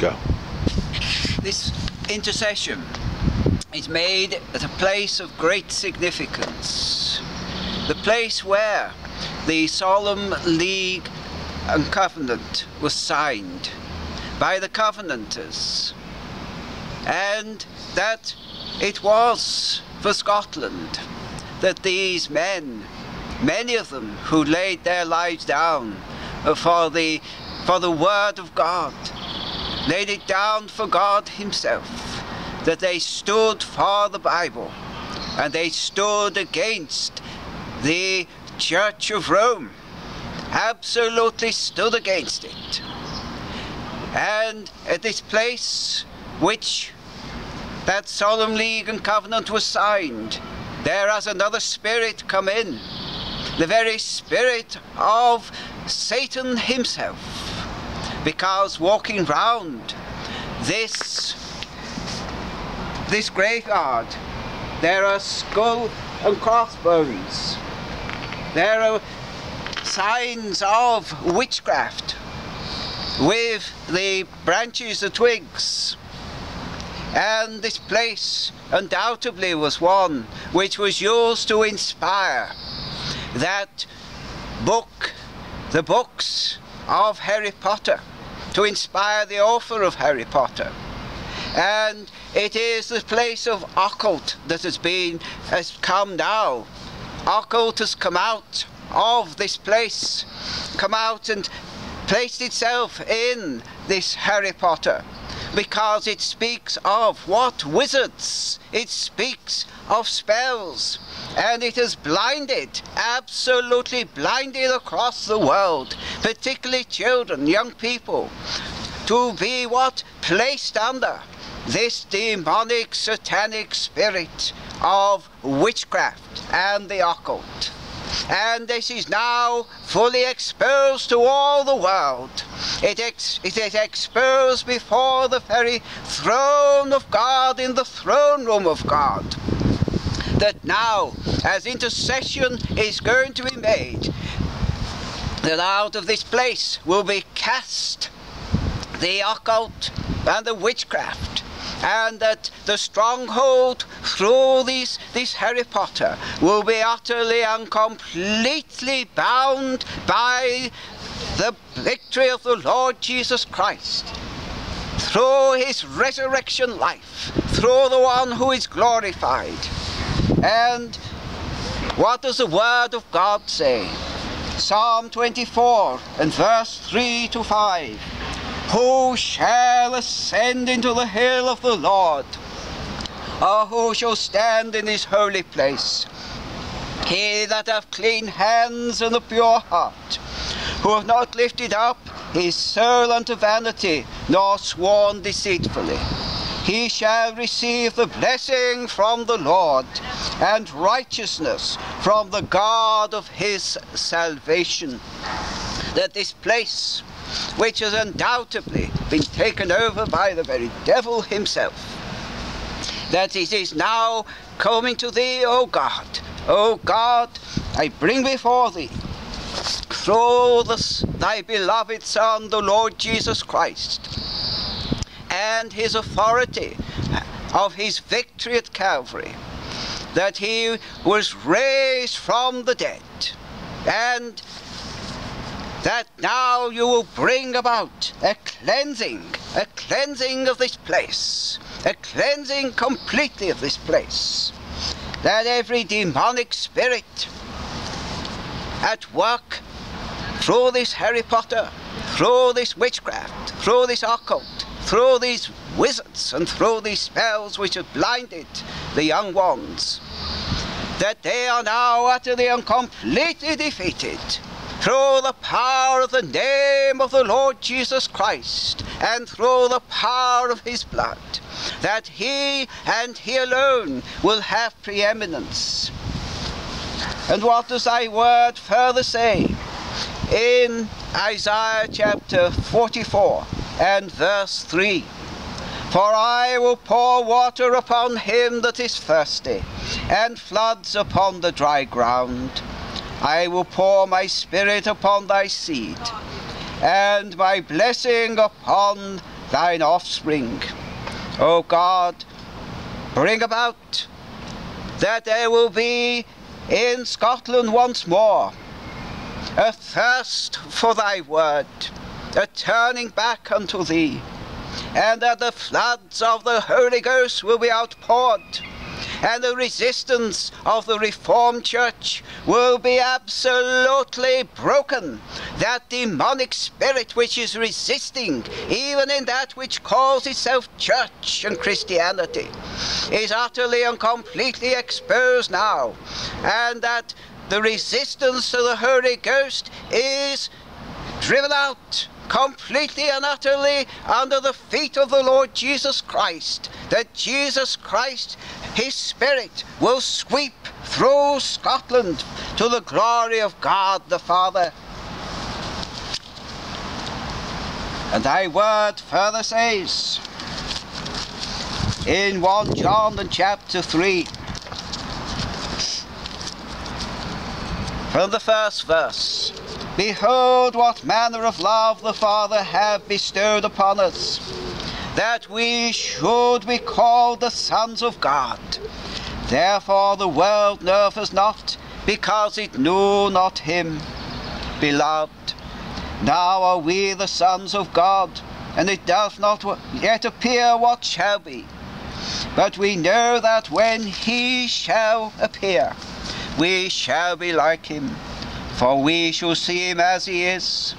Go. This intercession is made at a place of great significance, the place where the Solemn League and Covenant was signed by the Covenanters, and that it was for Scotland that these men, many of them who laid their lives down for the Word of God, laid it down for God Himself, that they stood for the Bible, and they stood against the Church of Rome, absolutely stood against it. And at this place which that Solemn League and Covenant was signed, there has another spirit come in, the very spirit of Satan himself, because walking round this graveyard, there are skull and crossbones, there are signs of witchcraft with the branches, the twigs, and this place undoubtedly was one which was used to inspire that book, the books of Harry Potter, to inspire the author of Harry Potter. And it is the place of occult that has come now. Occult has come out of this place, come out and placed itself in this Harry Potter, because it speaks of what? Wizards. It speaks of spells, and it has blinded, absolutely blinded across the world, particularly children, young people, to be what? Placed under this demonic, satanic spirit of witchcraft and the occult. And this is now fully exposed to all the world. It is exposed before the very throne of God, in the throne room of God. That now, as intercession is going to be made, that out of this place will be cast the occult and the witchcraft, and that the stronghold through this Harry Potter will be utterly and completely bound by the victory of the Lord Jesus Christ, through His resurrection life, through the one who is glorified. And what does the Word of God say? Psalm 24 and verse 3 to 5. Who shall ascend into the hill of the Lord? Or who shall stand in His holy place? He that hath clean hands and a pure heart, who hath not lifted up his soul unto vanity, nor sworn deceitfully. He shall receive the blessing from the Lord, and righteousness from the God of his salvation. That this place, which has undoubtedly been taken over by the very devil himself, that it is now coming to thee, O God. O God, I bring before thee, through thy beloved Son, the Lord Jesus Christ, and his authority of his victory at Calvary, that he was raised from the dead, and that now you will bring about a cleansing of this place, a cleansing completely of this place, that every demonic spirit at work through this Harry Potter, through this witchcraft, through this occult, through these wizards, and through these spells which have blinded the young ones, that they are now utterly and completely defeated, through the power of the name of the Lord Jesus Christ, and through the power of his blood, that he and he alone will have preeminence. And what does thy word further say? In Isaiah chapter 44 and verse 3, For I will pour water upon him that is thirsty, and floods upon the dry ground. I will pour my spirit upon thy seed, and thy blessing upon thine offspring. O God, bring about that there will be in Scotland once more a thirst for thy word, a turning back unto thee, and that the floods of the Holy Ghost will be outpoured, and the resistance of the Reformed Church will be absolutely broken. That demonic spirit which is resisting, even in that which calls itself church and Christianity, is utterly and completely exposed now, and that the resistance to the Holy Ghost is driven out completely and utterly under the feet of the Lord Jesus Christ, that Jesus Christ, his Spirit, will sweep through Scotland to the glory of God the Father. And thy word further says in 1 John and chapter 3, from the first verse, "Behold, what manner of love the Father hath bestowed upon us, that we should be called the sons of God. Therefore the world knoweth us not, because it knew not him. Beloved, now are we the sons of God, and it doth not yet appear what shall be. But we know that when he shall appear, we shall be like him, for we shall see him as he is.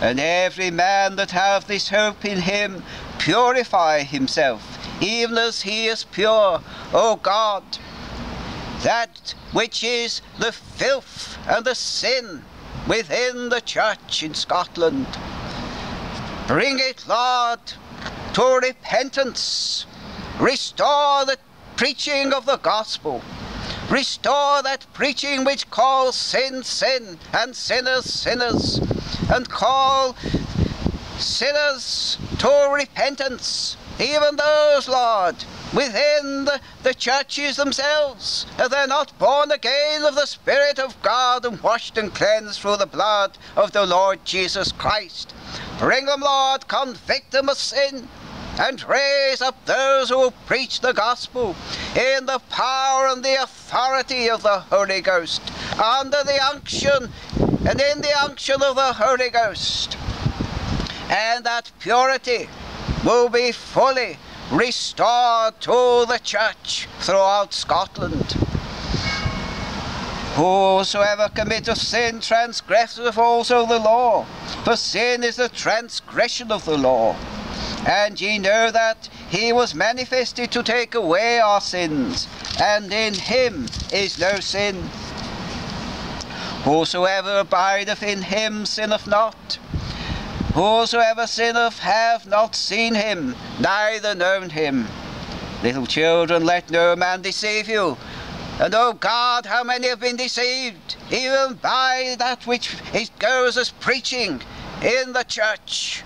And every man that hath this hope in him purify himself, even as he is pure. O God, that which is the filth and the sin within the church in Scotland, bring it, Lord, to repentance. Restore the preaching of the gospel. Restore that preaching which calls sin, sin, and sinners, sinners, and call sinners to repentance, even those, Lord, within the churches themselves, if they're not born again of the Spirit of God and washed and cleansed through the blood of the Lord Jesus Christ. Bring them, Lord, convict them of sin, and raise up those who will preach the gospel in the power and the authority of the Holy Ghost, under the unction and in the unction of the Holy Ghost. And that purity will be fully restored to the church throughout Scotland. Whosoever committeth sin transgresseth also the law, for sin is the transgression of the law. And ye know that he was manifested to take away our sins, and in him is no sin. Whosoever abideth in him sinneth not. Whosoever sinneth hath not seen him, neither known him. Little children, let no man deceive you. And O God, how many have been deceived, even by that which it goes as preaching in the church.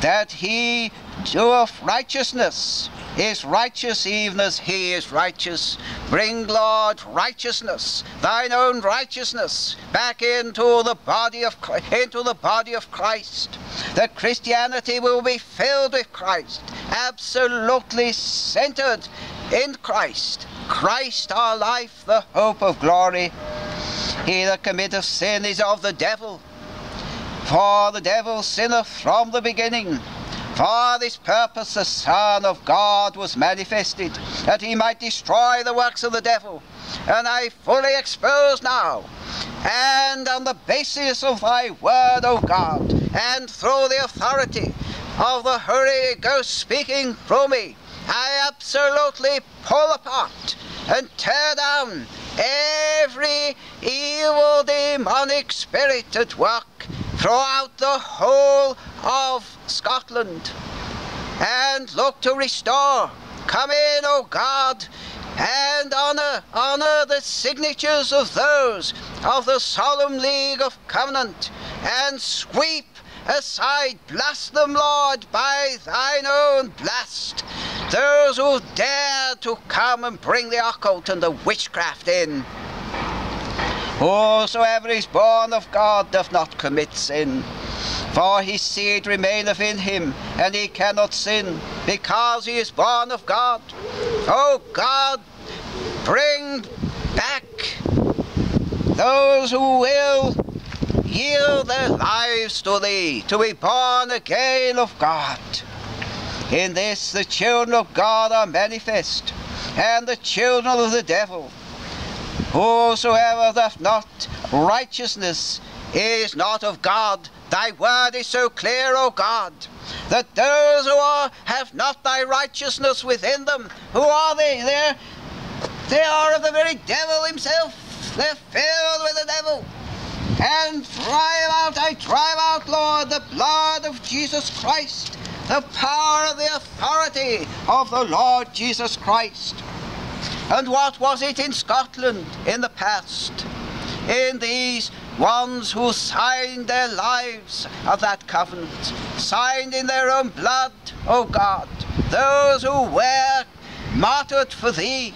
That he doeth righteousness is righteous even as he is righteous. Bring, Lord, righteousness, thine own righteousness, back into the body of Christ. That Christianity will be filled with Christ, absolutely centered in Christ. Christ our life, the hope of glory. He that committeth sin is of the devil, for the devil sinneth from the beginning. For this purpose the Son of God was manifested, that he might destroy the works of the devil. And I fully expose now, and on the basis of thy word, O God, and through the authority of the Holy Ghost speaking through me, I absolutely pull apart and tear down every evil demonic spirit at work throughout the whole of Scotland, and look to restore. Come in, O God, and honor the signatures of those of the Solemn League of Covenant, and sweep aside, blast them, Lord, by thine own blast, those who dare to come and bring the occult and the witchcraft in. Whosoever is born of God doth not commit sin, for his seed remaineth in him, and he cannot sin, because he is born of God. O God, bring back those who will yield their lives to Thee, to be born again of God. In this the children of God are manifest, and the children of the devil. Whosoever doth not righteousness is not of God. Thy word is so clear, O God, that those who have not Thy righteousness within them, who are they? They are of the very devil himself. They're filled with the devil. And I drive out, Lord, the blood of Jesus Christ, the power and the authority of the Lord Jesus Christ. And what was it in Scotland in the past? In these ones who signed their lives of that covenant, signed in their own blood, O God, those who were martyred for Thee.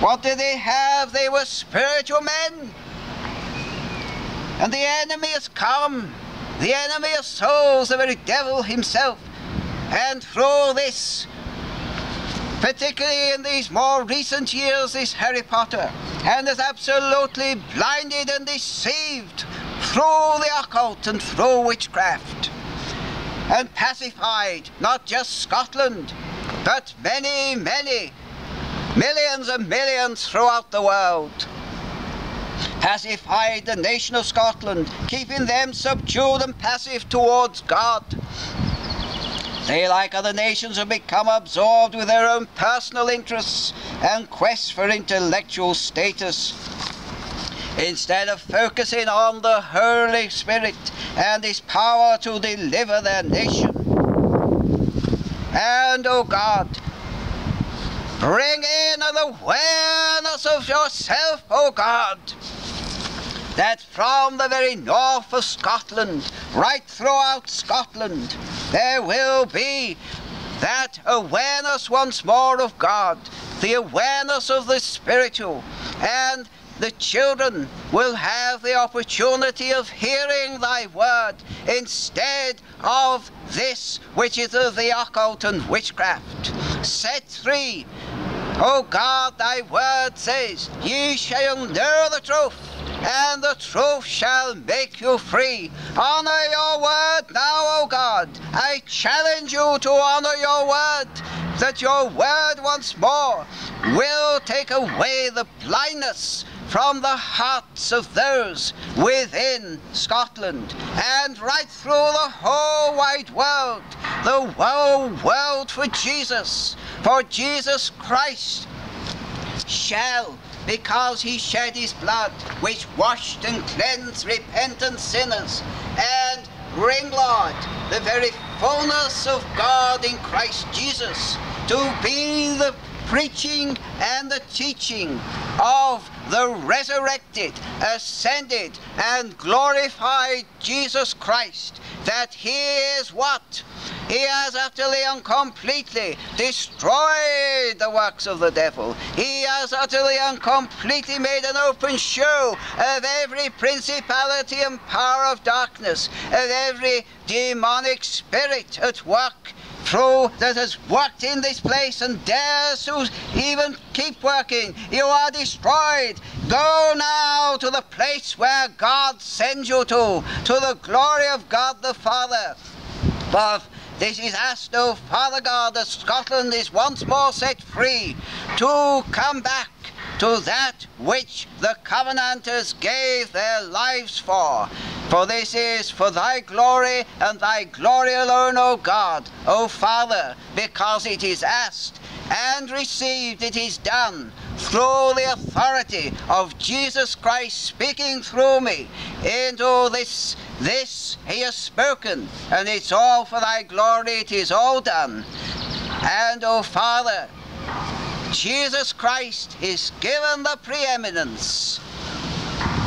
What did they have? They were spiritual men. And the enemy has come, the enemy of souls, the very devil himself. And through this, particularly in these more recent years, this Harry Potter, and is absolutely blinded and deceived through the occult and through witchcraft, and pacified not just Scotland, but many, many, millions and millions throughout the world. Pacified the nation of Scotland, keeping them subdued and passive towards God. They, like other nations, have become absorbed with their own personal interests and quest for intellectual status, instead of focusing on the Holy Spirit and His power to deliver their nation. And, O God, bring in an awareness of Yourself, O God, that from the very north of Scotland, right throughout Scotland, there will be that awareness once more of God, the awareness of the spiritual, and the children will have the opportunity of hearing Thy word instead of this which is of the occult and witchcraft. Set free. O God, Thy word says, ye shall know the truth, and the truth shall make you free. Honor Your word now, O God. I challenge you to honor Your word, that Your word once more will take away the blindness from the hearts of those within Scotland, and right through the whole wide world, the whole world, for Jesus Christ shall, because He shed His blood, which washed and cleansed repentant sinners, and bring, Lord, the very fullness of God in Christ Jesus, to be the preaching and the teaching of the resurrected, ascended, and glorified Jesus Christ, that He is what? He has utterly and completely destroyed the works of the devil. He has utterly and completely made an open show of every principality and power of darkness, of every demonic spirit at work, that has worked in this place and dares to even keep working. You are destroyed. Go now to the place where God sends you to the glory of God the Father. But this is asked, O Father God, that Scotland is once more set free to come back to that which the Covenanters gave their lives for. For this is for Thy glory and Thy glory alone, O God, O Father, because it is asked and received, it is done through the authority of Jesus Christ speaking through me. Into this He has spoken, and it's all for Thy glory, it is all done. And, O Father, Jesus Christ is given the preeminence,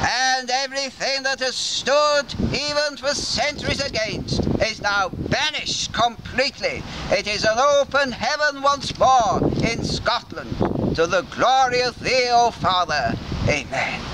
and everything that has stood even for centuries against is now banished completely. It is an open heaven once more in Scotland, to the glory of Thee, O Father. Amen.